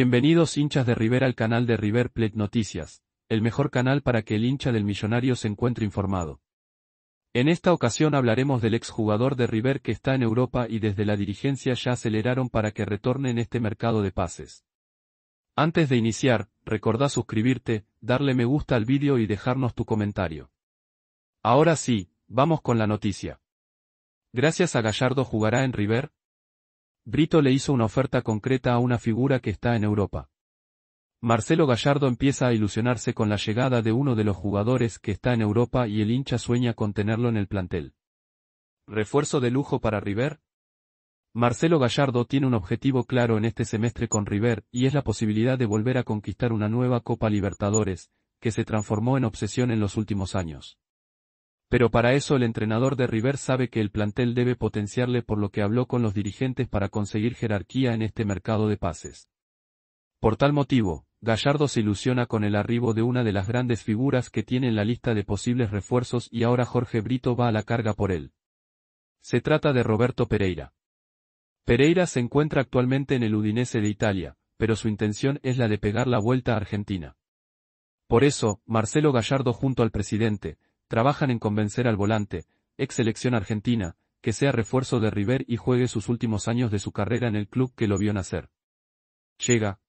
Bienvenidos hinchas de River al canal de River Plate Noticias, el mejor canal para que el hincha del millonario se encuentre informado. En esta ocasión hablaremos del exjugador de River que está en Europa y desde la dirigencia ya aceleraron para que retorne en este mercado de pases. Antes de iniciar, recordá suscribirte, darle me gusta al vídeo y dejarnos tu comentario. Ahora sí, vamos con la noticia. Gracias a Gallardo jugará en River. Brito le hizo una oferta concreta a una figura que está en Europa. Marcelo Gallardo empieza a ilusionarse con la llegada de uno de los jugadores que está en Europa y el hincha sueña con tenerlo en el plantel. ¿Refuerzo de lujo para River? Marcelo Gallardo tiene un objetivo claro en este semestre con River y es la posibilidad de volver a conquistar una nueva Copa Libertadores, que se transformó en obsesión en los últimos años. Pero para eso el entrenador de River sabe que el plantel debe potenciarle, por lo que habló con los dirigentes para conseguir jerarquía en este mercado de pases. Por tal motivo, Gallardo se ilusiona con el arribo de una de las grandes figuras que tiene en la lista de posibles refuerzos y ahora Jorge Brito va a la carga por él. Se trata de Roberto Pereyra. Pereyra se encuentra actualmente en el Udinese de Italia, pero su intención es la de pegar la vuelta a Argentina. Por eso, Marcelo Gallardo junto al presidente, trabajan en convencer al volante, ex selección argentina, que sea refuerzo de River y juegue sus últimos años de su carrera en el club que lo vio nacer. Llega,